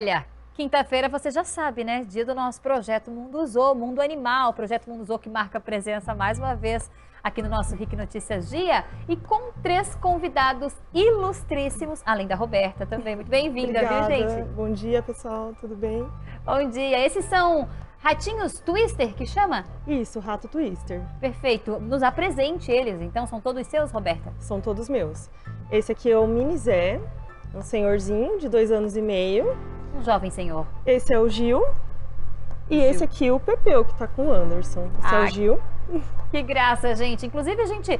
Olha, quinta-feira você já sabe, né? Dia do nosso Projeto Mundo Zoo, Mundo Animal. Projeto Mundo Zoo que marca presença mais uma vez aqui no nosso RIC Notícias Dia e com três convidados ilustríssimos, além da Roberta também. Muito bem-vinda, viu, gente? Bom dia, pessoal. Tudo bem? Bom dia. Esses são ratinhos Twister, que chama? Isso, rato Twister. Perfeito. Nos apresente eles, então. São todos seus, Roberta? São todos meus. Esse aqui é o Mini Zé, um senhorzinho de 2 anos e meio. Um jovem senhor. Esse é o Gil. E esse aqui é o Pepeu, que tá com o Anderson. Esse é o Gil. Que graça, gente. Inclusive, a gente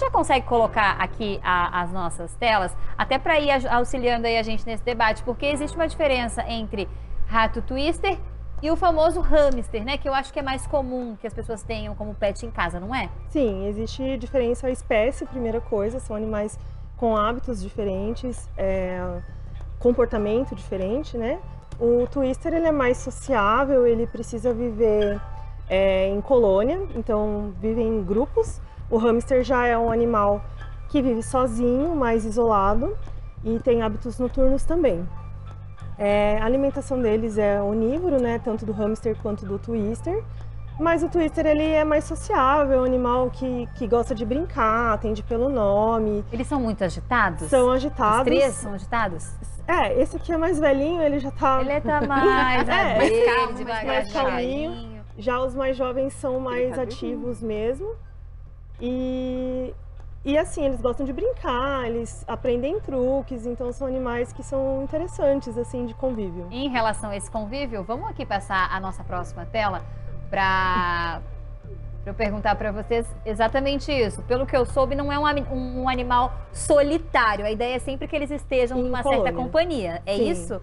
já consegue colocar aqui as nossas telas, até para ir auxiliando aí a gente nesse debate, porque existe uma diferença entre rato Twister e o famoso hamster, né? Que eu acho que é mais comum que as pessoas tenham como pet em casa, não é? Sim, existe diferença espécie, primeira coisa. São animais com hábitos diferentes, comportamento diferente, né? O Twister, ele é mais sociável, ele precisa viver em colônia, então vive em grupos. O hamster já é um animal que vive sozinho, mais isolado, e tem hábitos noturnos também. A alimentação deles é onívoro, né? Tanto do hamster quanto do Twister. Mas o Twister, ele é mais sociável, é um animal que gosta de brincar, atende pelo nome. Eles são muito agitados? São agitados. Os três são agitados? É, esse aqui é mais velhinho, ele já tá... Ele tá mais mais calminho. Já os mais jovens são mais ativos mesmo. E assim, eles gostam de brincar, eles aprendem truques, então são animais que são interessantes, assim, de convívio. Em relação a esse convívio, vamos aqui passar a nossa próxima tela, para eu perguntar para vocês exatamente isso. Pelo que eu soube, não é um animal solitário. A ideia é sempre que eles estejam em uma certa companhia. É isso?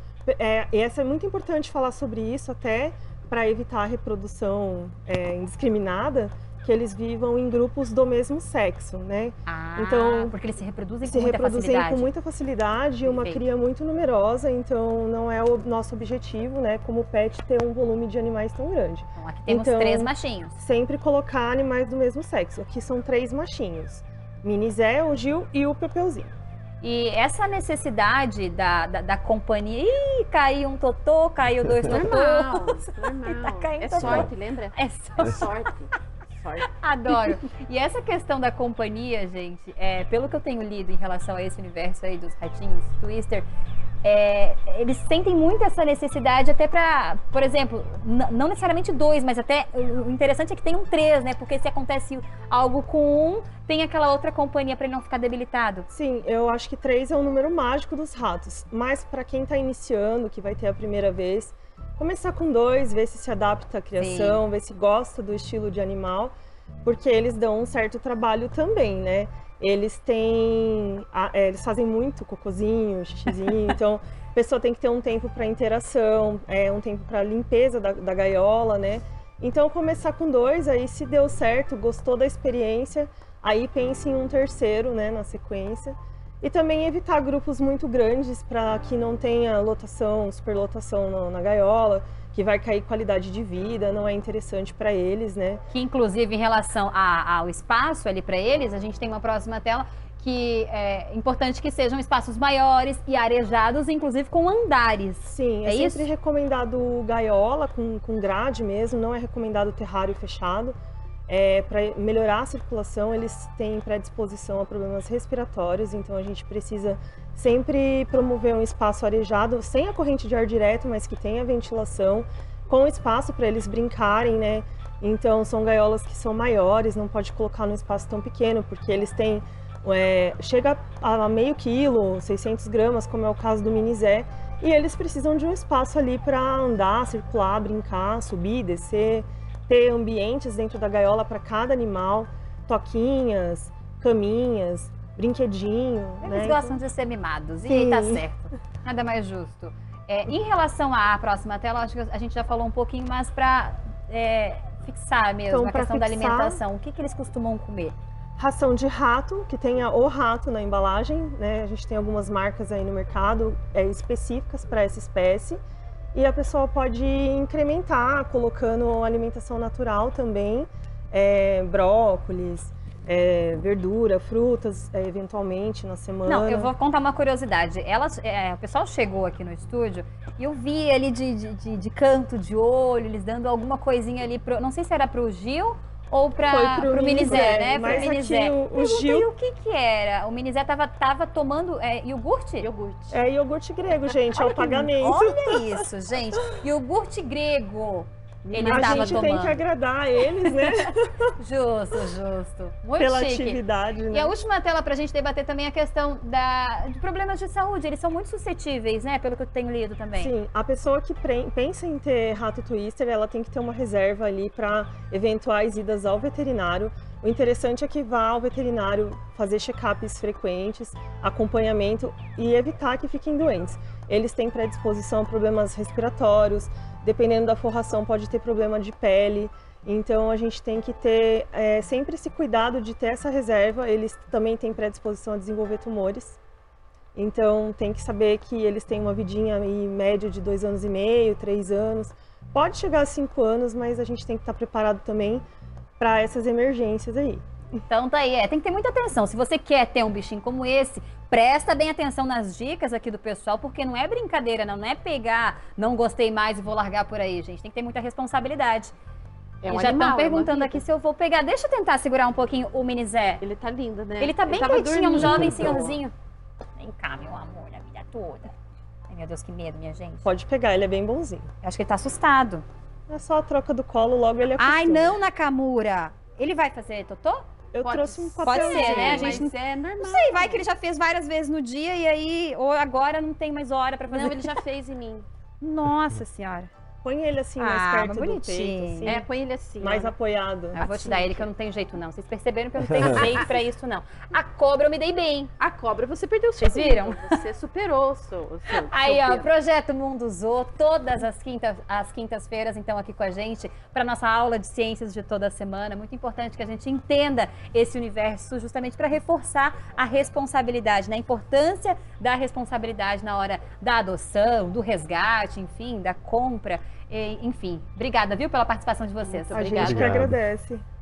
Essa é muito importante falar sobre isso, até para evitar a reprodução indiscriminada, que eles vivam em grupos do mesmo sexo, né? Então, porque eles se reproduzem com muita facilidade. Uma cria muito numerosa, então não é o nosso objetivo, né, como pet, ter um volume de animais tão grande. Então, aqui temos três machinhos. Sempre colocar animais do mesmo sexo. Aqui são três machinhos. Mini Zé, o Gil e o Pepeuzinho. E essa necessidade da companhia... Ih, caiu um totô, caiu 2 totôs. Normal. Tá caindo totô. Sorte, lembra? É sorte. Adoro. E essa questão da companhia, gente, pelo que eu tenho lido em relação a esse universo aí dos ratinhos Twister, eles sentem muito essa necessidade até para, por exemplo, não necessariamente 2, mas até o interessante é que tem um 3, né? Porque se acontece algo com um, tem aquela outra companhia para ele não ficar debilitado. Sim, eu acho que 3 é o número mágico dos ratos. Mas para quem está iniciando, que vai ter a primeira vez, começar com 2, ver se adapta à criação, ver se gosta do estilo de animal, porque eles dão um certo trabalho também, né? Eles fazem muito cocôzinho, xixizinho, então a pessoa tem que ter um tempo para interação, um tempo para limpeza da gaiola, né? Então começar com 2, aí se deu certo, gostou da experiência, aí pense em um 3º, né, na sequência. E também evitar grupos muito grandes para que não tenha lotação, superlotação na gaiola, que vai cair qualidade de vida, não é interessante para eles, né? Que inclusive em relação ao espaço ali para eles, a gente tem uma próxima tela que é importante que sejam espaços maiores e arejados, inclusive com andares. Sim, é sempre recomendado gaiola com grade mesmo, não é recomendado terrário fechado. Para melhorar a circulação, eles têm predisposição a problemas respiratórios, então a gente precisa sempre promover um espaço arejado, sem a corrente de ar direto, mas que tenha ventilação, com espaço para eles brincarem, né? Então são gaiolas que são maiores, não pode colocar num espaço tão pequeno, porque eles têm, chega a meio quilo, 600 gramas, como é o caso do Mini Zé, e eles precisam de um espaço ali para andar, circular, brincar, subir, descer, ter ambientes dentro da gaiola para cada animal, toquinhas, caminhas, brinquedinho. Eles gostam de ser mimados, e tá certo, nada mais justo. Em relação à próxima tela, acho que a gente já falou um pouquinho, mas para fixar mesmo a questão da alimentação, o que eles costumam comer? Ração de rato, que tenha o rato na embalagem, né? A gente tem algumas marcas aí no mercado específicas para essa espécie. E a pessoa pode incrementar colocando alimentação natural também, brócolis, verdura, frutas, eventualmente, na semana. Não, eu vou contar uma curiosidade. O pessoal chegou aqui no estúdio e eu vi ali de canto, de olho, eles dando alguma coisinha ali, não sei se era pro Gil ou para o Mini Zé, né? Mas Mini Zé. O Gil... o que que era? O Mini Zé tava tomando iogurte? Iogurte. É iogurte grego, gente, é o pagamento. Olha isso, gente. Iogurte grego. Ele a gente tem que agradar eles, né? Justo. Muito pela chique. Atividade, né? E a última tela para a gente debater também é a questão de problemas de saúde. Eles são muito suscetíveis, né? Pelo que eu tenho lido também. Sim, a pessoa que pensa em ter rato twister, ela tem que ter uma reserva ali para eventuais idas ao veterinário. O interessante é que vá ao veterinário fazer check-ups frequentes, acompanhamento e evitar que fiquem doentes. Eles têm predisposição a problemas respiratórios, dependendo da forração pode ter problema de pele, então a gente tem que ter sempre esse cuidado de ter essa reserva. Eles também têm predisposição a desenvolver tumores, então tem que saber que eles têm uma vidinha aí, média de 2 anos e meio, 3 anos, pode chegar a 5 anos, mas a gente tem que estar preparado também para essas emergências aí. Então tá aí, tem que ter muita atenção. Se você quer ter um bichinho como esse, presta bem atenção nas dicas aqui do pessoal, porque não é brincadeira, não é pegar, não gostei mais e vou largar por aí, gente. Tem que ter muita responsabilidade. É um animal, já estão perguntando aqui se eu vou pegar. Deixa eu tentar segurar um pouquinho o Mini Zé. Ele tá lindo, né? Ele tá bem quietinho, um jovem senhorzinho. Vem cá, meu amor, a vida toda. Ai, meu Deus, que medo, minha gente. Pode pegar, ele é bem bonzinho. Eu acho que ele tá assustado. É só a troca do colo, logo ele acostuma. Ai, não, Nakamura. Ele vai fazer totô? Eu trouxe um papelzinho. Pode ser, né? A gente não... é normal. Não sei, vai que ele já fez várias vezes no dia e aí, ou agora não tem mais hora pra fazer. Não, ele já fez em mim. Nossa senhora. Põe ele assim, mais perto do peito, assim. É, põe ele assim. Mais apoiado. Eu vou te dar ele, que eu não tenho jeito, não. Vocês perceberam que eu não tenho jeito pra isso, não. A cobra eu me dei bem. A cobra você perdeu o seu. Vocês viram? Você superou o seu aí, ó, Projeto Mundo Zoo, todas as quintas-feiras, então, aqui com a gente, pra nossa aula de ciências de toda a semana. Muito importante que a gente entenda esse universo, justamente pra reforçar a responsabilidade, né? A importância da responsabilidade na hora da adoção, do resgate, enfim, da compra. Enfim, obrigada, viu, pela participação de vocês. A gente que agradece.